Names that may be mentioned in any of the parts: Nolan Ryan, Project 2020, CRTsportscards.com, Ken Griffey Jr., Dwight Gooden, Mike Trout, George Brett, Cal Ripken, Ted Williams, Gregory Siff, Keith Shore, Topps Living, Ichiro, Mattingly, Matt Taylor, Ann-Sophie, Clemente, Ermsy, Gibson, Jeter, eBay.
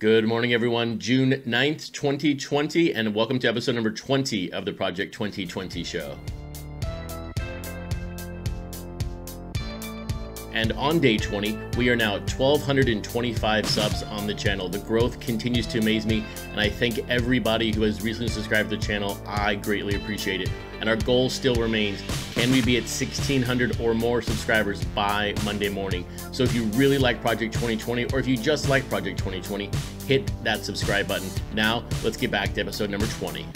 Good morning, everyone. June 9th, 2020, and welcome to episode number 20 of the Project 2020 show. And on day 20, we are now at 1,225 subs on the channel. The growth continues to amaze me, and I thank everybody who has recently subscribed to the channel. I greatly appreciate it. And our goal still remains, can we be at 1,600 or more subscribers by Monday morning? So if you really like Project 2020, or if you just like Project 2020, hit that subscribe button. Now, let's get back to episode number 20.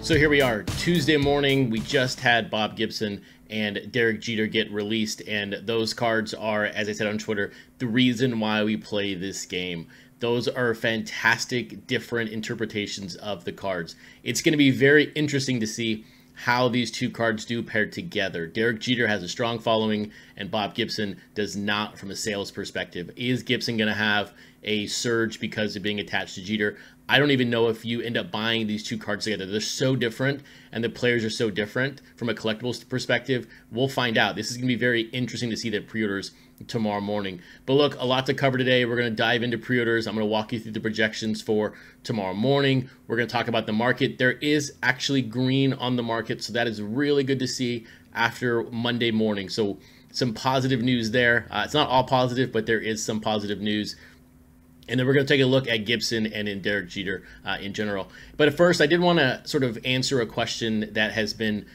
So here we are, Tuesday morning. We just had Bob Gibson and Derek Jeter get released, and those cards are, as I said on Twitter, the reason why we play this game. Those are fantastic, different interpretations of the cards. It's going to be very interesting to see how these two cards do pair together. Derek Jeter has a strong following, and Bob Gibson does not from a sales perspective. Is Gibson going to have a surge because of being attached to Jeter? I don't even know if you end up buying these two cards together. They're so different, and the players are so different from a collectibles perspective. We'll find out. This is going to be very interesting to see the pre-orders tomorrow morning. But look, a lot to cover today. We're going to dive into pre-orders. I'm going to walk you through the projections for tomorrow morning. We're going to talk about the market. There is actually green on the market, so that is really good to see after Monday morning. So some positive news there. It's not all positive, but there is some positive news. And then we're going to take a look at Gibson and in Derek Jeter in general. But at first, I did want to sort of answer a question that has been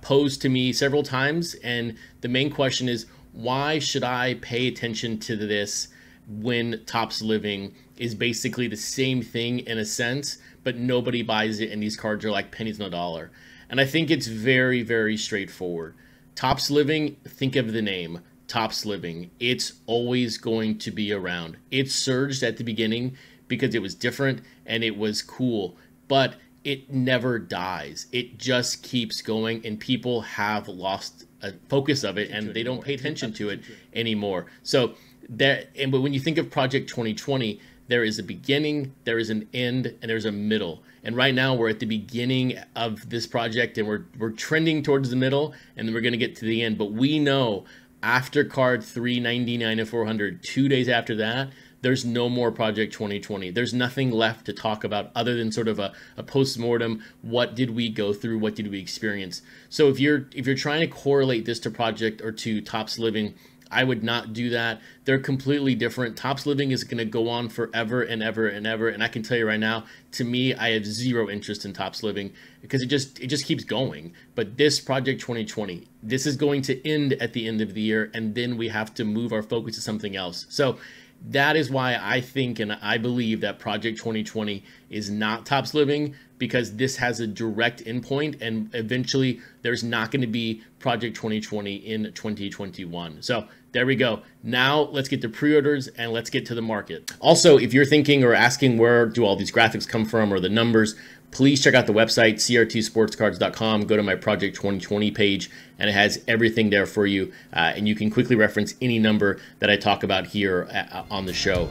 posed to me several times. And the main question is, why should I pay attention to this when Topps Living is basically the same thing in a sense, but nobody buys it and these cards are like pennies on a dollar? And I think it's very, very straightforward. Topps Living, think of the name. Topps Living, it's always going to be around. It surged at the beginning because it was different and it was cool, but it never dies. It just keeps going, and people have lost a focus of it and they don't pay attention to it anymore. So that, and but when you think of Project 2020, there is a beginning, there is an end, and there's a middle. And right now we're at the beginning of this project, and we're trending towards the middle, and then we're going to get to the end. But we know, after card 399 and 400, 2 days after that, there's no more Project 2020. There's nothing left to talk about other than sort of a post-mortem. What did we go through? What did we experience? So if you're trying to correlate this to Project or to Topps Living, I would not do that. They're completely different. Topps Living is going to go on forever and ever and ever. And I can tell you right now, to me, I have zero interest in Topps Living because it just keeps going. But this Project 2020, this is going to end at the end of the year, and then we have to move our focus to something else. So that is why I think and I believe that Project 2020 is not Topps Living, because this has a direct endpoint, and eventually there's not going to be Project 2020 in 2021. So there we go. Now let's get to pre-orders and let's get to the market. Also, if you're thinking or asking where do all these graphics come from or the numbers, please check out the website, CRTsportscards.com. Go to my Project 2020 page, and it has everything there for you. And you can quickly reference any number that I talk about here on the show.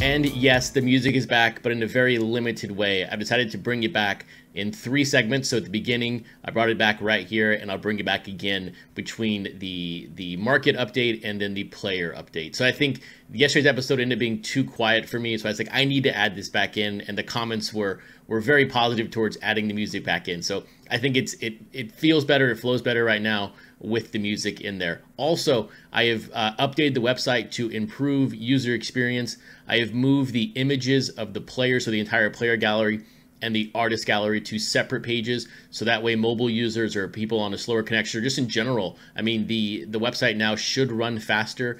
And yes, the music is back, but in a very limited way. I've decided to bring it back in three segments. So at the beginning, I brought it back right here, and I'll bring it back again between the market update and then the player update. So I think yesterday's episode ended up being too quiet for me, so I was like, I need to add this back in, and the comments were very positive towards adding the music back in. So I think it feels better, it flows better right now with the music in there. Also, I have updated the website to improve user experience. I have moved the images of the players, so the entire player gallery and the artist gallery, to separate pages, so that way mobile users or people on a slower connection, or just in general, I mean, the website now should run faster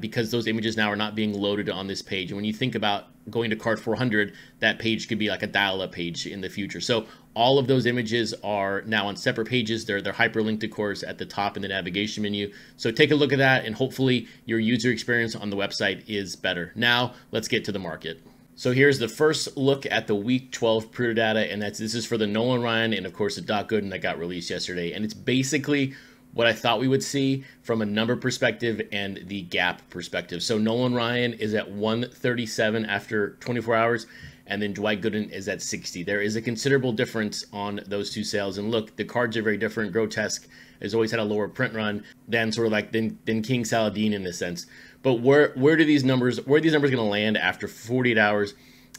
because those images now are not being loaded on this page. And when you think about going to card 400, that page could be like a dial-up page in the future. So all of those images are now on separate pages. They're hyperlinked, of course, at the top in the navigation menu. So take a look at that, and hopefully your user experience on the website is better. Now let's get to the market. So here's the first look at the Week 12 pre-order data, and this is for the Nolan Ryan and, of course, the Doc Gooden that got released yesterday. And it's basically what I thought we would see from a number perspective and the gap perspective. So Nolan Ryan is at 137 after 24 hours, and then Dwight Gooden is at 60. There is a considerable difference on those two sales. And look, the cards are very different. Grotesque has always had a lower print run than sort of like than King Saladin in this sense. But where are these numbers going to land after 48 hours?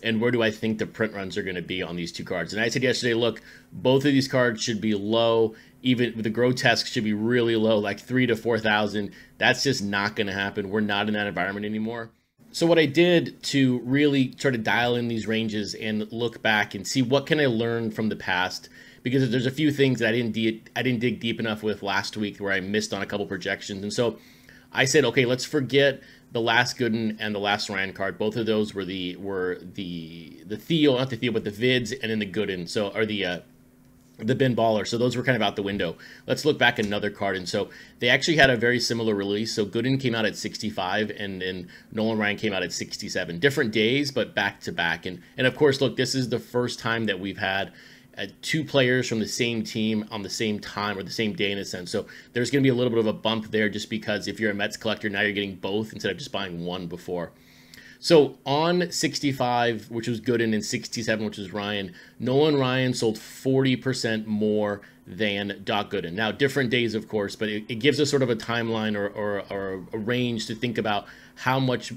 And where do I think the print runs are going to be on these two cards? And I said yesterday, look, both of these cards should be low. Even the grotesque should be really low, like 3,000 to 4,000. That's just not going to happen. We're not in that environment anymore. So what I did to really try to dial in these ranges and look back and see what can I learn from the past, because there's a few things that I didn't dig deep enough with last week where I missed on a couple projections. And so I said, okay, let's forget the last Gooden and the last Ryan card. Both of those were the Theo, not the Theo, but the Vids, and then the Gooden. So or the Ben Baller. So those were kind of out the window. Let's look back at another card. And so they actually had a very similar release. So Gooden came out at 65, and then Nolan Ryan came out at 67. Different days, but back to back. And of course, look, this is the first time that we've had two players from the same team on the same time or the same day in a sense. So there's going to be a little bit of a bump there just because if you're a Mets collector, now you're getting both instead of just buying one before. So on 65, which was Gooden, and 67, which was Ryan, Nolan Ryan sold 40% more than Doc Gooden. Now, different days, of course, but it gives us sort of a timeline or a range to think about how much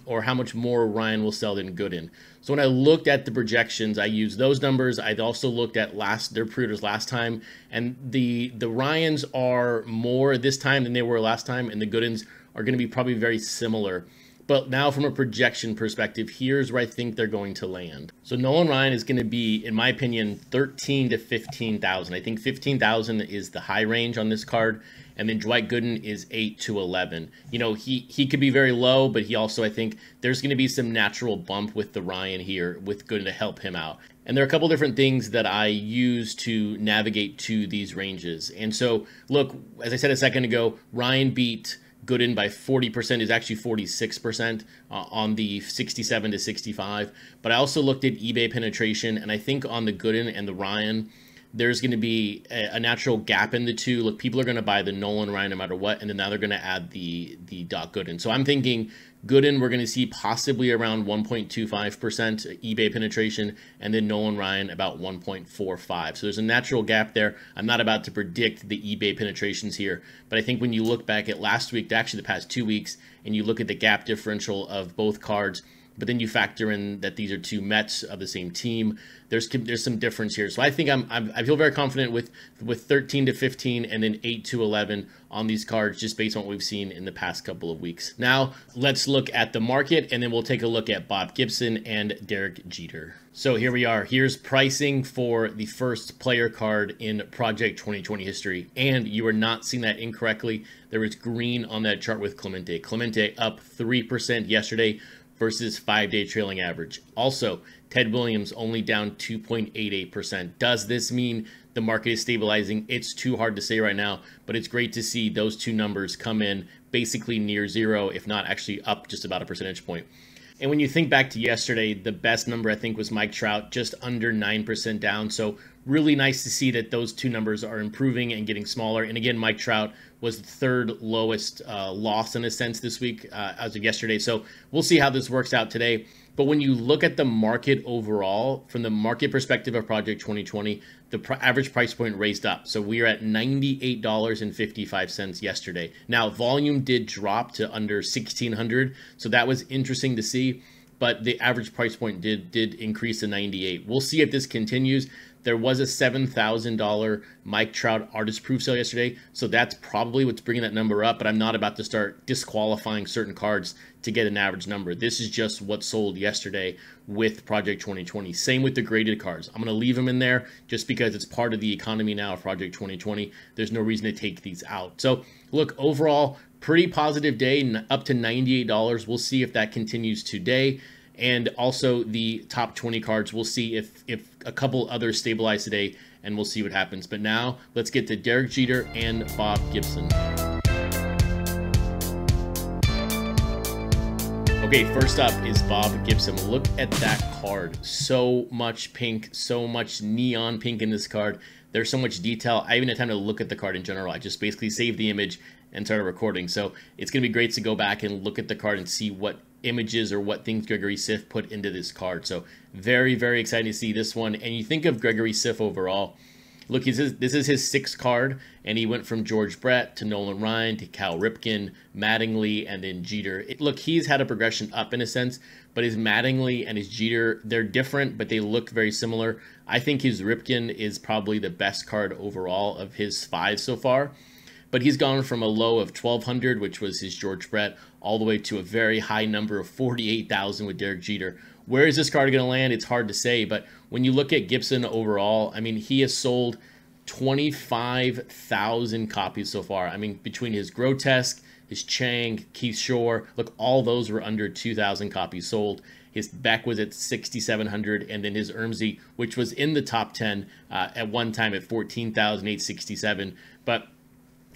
more Ryan will sell than Gooden. So when I looked at the projections, I used those numbers. I also looked at their pre-orders last time, and the Ryans are more this time than they were last time, and the Goodens are going to be probably very similar. But now from a projection perspective, here's where I think they're going to land. So Nolan Ryan is going to be, in my opinion, 13 to 15,000. I think 15,000 is the high range on this card. And then Dwight Gooden is 8 to 11. You know, he could be very low, but he also, I think, there's going to be some natural bump with the Ryan here with Gooden to help him out. And there are a couple different things that I use to navigate to these ranges. And so, look, as I said a second ago, Ryan beat Gooden by 40%, is actually 46% on the 67 to 65. But I also looked at eBay penetration, and I think on the Gooden and the Ryan, there's going to be a natural gap in the two. Look, people are going to buy the Nolan Ryan no matter what, and then now they're going to add the Doc Gooden. So I'm thinking Gooden, we're going to see possibly around 1.25% eBay penetration, and then Nolan Ryan about 1.45. So there's a natural gap there. I'm not about to predict the eBay penetrations here, but I think when you look back at last week, actually the past 2 weeks, and you look at the gap differential of both cards, but then you factor in that these are two Mets of the same team, there's some difference here. So I think I feel very confident with 13 to 15 and then 8 to 11 on these cards just based on what we've seen in the past couple of weeks. Now let's look at the market, and then we'll take a look at Bob Gibson and Derek Jeter. So here we are. Here's pricing for the first player card in Project 2020 history. And you are not seeing that incorrectly. There is green on that chart with Clemente. Clemente up 3% yesterday versus 5-day trailing average. Also, Ted Williams only down 2.88%. Does this mean the market is stabilizing? It's too hard to say right now, but it's great to see those two numbers come in basically near zero, if not actually up just about a percentage point. And when you think back to yesterday, the best number I think was Mike Trout, just under 9% down. So really nice to see that those two numbers are improving and getting smaller. And again, Mike Trout was the third lowest loss in a sense this week as of yesterday. So we'll see how this works out today. But when you look at the market overall, from the market perspective of Project 2020, the average price point raised up. So we are at $98.55 yesterday. Now, volume did drop to under 1,600. So that was interesting to see. But the average price point did increase to 98. We'll see if this continues. There was a $7,000 Mike Trout artist proof sale yesterday, so that's probably what's bringing that number up, but I'm not about to start disqualifying certain cards to get an average number. This is just what sold yesterday with Project 2020. Same with the graded cards. I'm going to leave them in there just because it's part of the economy now of Project 2020. There's no reason to take these out. So look, overall, pretty positive day, up to $98. We'll see if that continues today. And also the top 20 cards, we'll see if a couple others stabilize today, and we'll see what happens. But now let's get to Derek Jeter and Bob Gibson. Okay, first up is Bob Gibson. Look at that card. So much pink, so much neon pink in this card. There's so much detail. I even had time to look at the card in general. I just basically saved the image and started recording. So it's going to be great to go back and look at the card and see what images or what things Gregory Siff put into this card. So very, very exciting to see this one. And you think of Gregory Siff overall. Look, this is his sixth card, and he went from George Brett to Nolan Ryan to Cal Ripken, Mattingly, and then Jeter. Look, he's had a progression up in a sense, but his Mattingly and his Jeter, they're different, but they look very similar. I think his Ripken is probably the best card overall of his five so far. But he's gone from a low of 1,200, which was his George Brett, all the way to a very high number of 48,000 with Derek Jeter. Where is this card going to land? It's hard to say. But when you look at Gibson overall, I mean, he has sold 25,000 copies so far. I mean, between his Grotesque, his Chang, Keith Shore, look, all those were under 2,000 copies sold. His Beck was at 6,700, and then his Ermsy, which was in the top 10 at one time at 14,867. But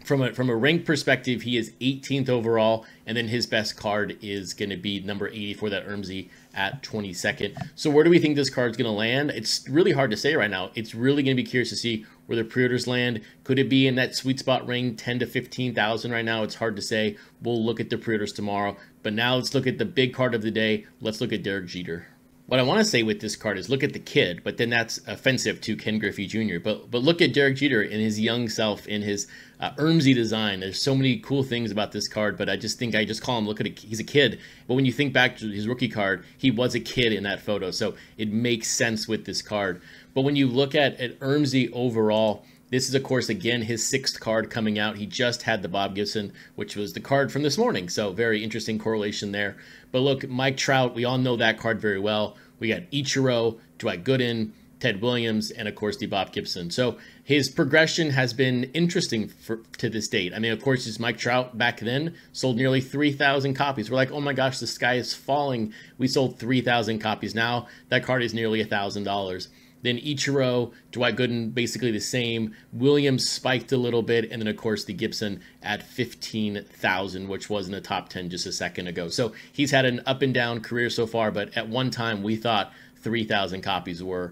from a rank perspective, he is 18th overall, and then his best card is going to be number 84, that Ermsy, at 22nd. So where do we think this card's going to land? It's really hard to say right now. It's really going to be curious to see where the pre-orders land. Could it be in that sweet spot ring, 10 to 15,000 right now? It's hard to say. We'll look at the pre-orders tomorrow. But now let's look at the big card of the day. Let's look at Derek Jeter. What I want to say with this card is look at the kid, but then that's offensive to Ken Griffey Jr. But look at Derek Jeter in his young self, in his Ermsy design. There's so many cool things about this card, but I just call him, look at it, he's a kid. But when you think back to his rookie card, he was a kid in that photo. So it makes sense with this card. But when you look at Ermsy overall, this is, of course, again, his sixth card coming out. He just had the Bob Gibson, which was the card from this morning. So very interesting correlation there. But look, Mike Trout, we all know that card very well. We got Ichiro, Dwight Gooden, Ted Williams, and, of course, the Bob Gibson. So his progression has been interesting to this date. I mean, of course, it's Mike Trout back then sold nearly 3,000 copies. We're like, oh, my gosh, the sky is falling. We sold 3,000 copies. Now that card is nearly $1,000. Then Ichiro, Dwight Gooden, basically the same. Williams spiked a little bit. And then, of course, the Gibson at 15,000, which was in the top 10 just a second ago. So he's had an up and down career so far. But at one time, we thought 3,000 copies was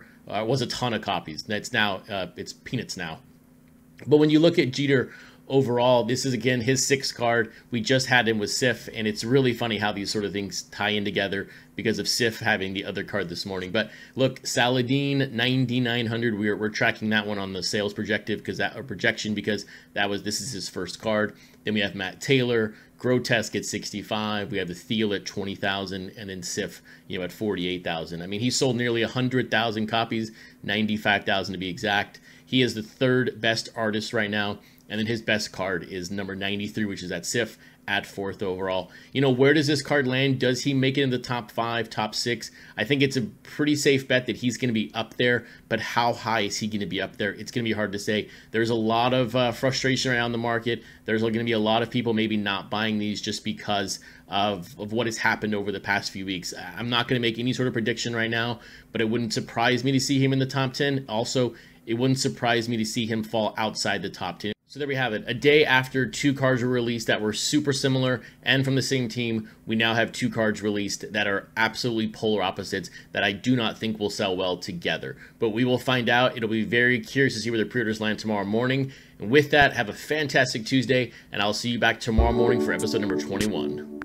a ton of copies. That's now, it's peanuts now. But when you look at Jeter overall, this is, again, his sixth card. We just had him with Siff, and it's really funny how these sort of things tie in together because of Siff having the other card this morning. But look, Saladin, 9,900. We're tracking that one on the sales projective because this is his first card. Then we have Matt Taylor, Grotesque at 65. We have the Thiel at 20,000, and then Siff, at 48,000. I mean, he sold nearly 100,000 copies, 95,000 to be exact. He is the third best artist right now. And then his best card is number 93, which is at Siff at 4th overall. Where does this card land? Does he make it in the top 5, top 6? I think it's a pretty safe bet that he's going to be up there, but how high is he going to be up there? It's going to be hard to say. There's a lot of frustration around the market. There's going to be a lot of people maybe not buying these just because of what has happened over the past few weeks. I'm not going to make any sort of prediction right now, but it wouldn't surprise me to see him in the top 10. Also, it wouldn't surprise me to see him fall outside the top 10. So there we have it. A day after two cards were released that were super similar and from the same team, we now have two cards released that are absolutely polar opposites that I do not think will sell well together. But we will find out. It'll be very curious to see where the pre-orders land tomorrow morning. And with that, have a fantastic Tuesday, and I'll see you back tomorrow morning for episode number 21.